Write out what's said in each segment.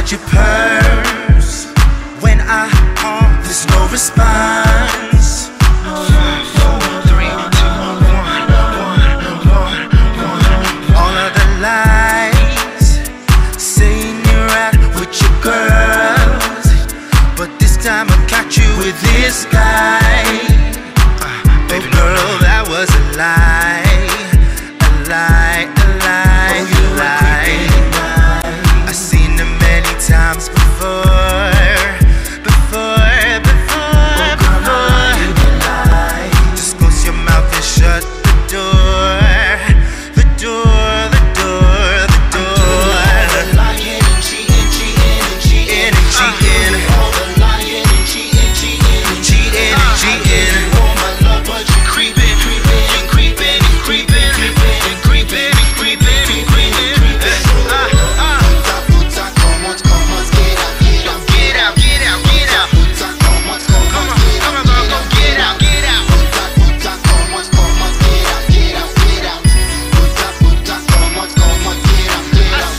inside your purse. When I call, there's no response. 4, 3, 2, 1, 1, 1, 1. All of the lies, saying you're out with your girls, but this time I've got you with this guy. Baby girl, that was a lie, a lie, a lie, a lie. I've seen them many times before. Just close your mouth and shut the door, the door, the door, the door. All my love, but you creeping, creeping, and creeping, and creeping, and creeping, and creeping, and creeping. Get out, get out, get out. Come on, get out, get out. I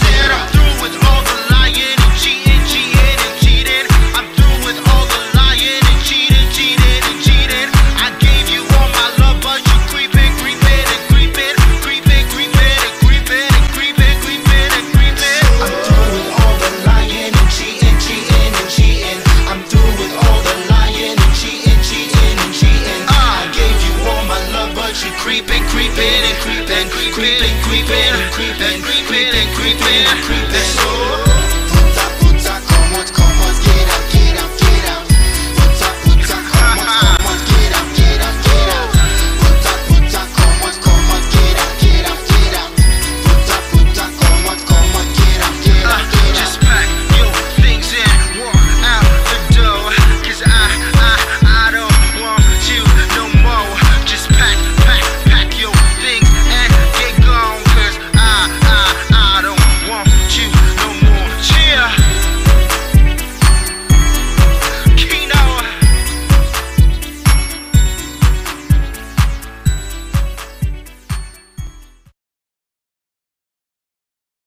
said I'm through with all the lying and cheating, cheating and cheating. I'm through with all the lying and cheating, cheating and cheating. I gave you all my love, but you creeping, creeping and creeping, creeping, creeping and creeping and creeping, creeping and creeping. I'm through with all the lying and cheating, cheating and cheating. I'm through with all the lying and cheating, cheating and cheating. I gave you all my love, but you creeping, creeping and creeping, creeping, creeping, creeping, creeping and creeping, creeping.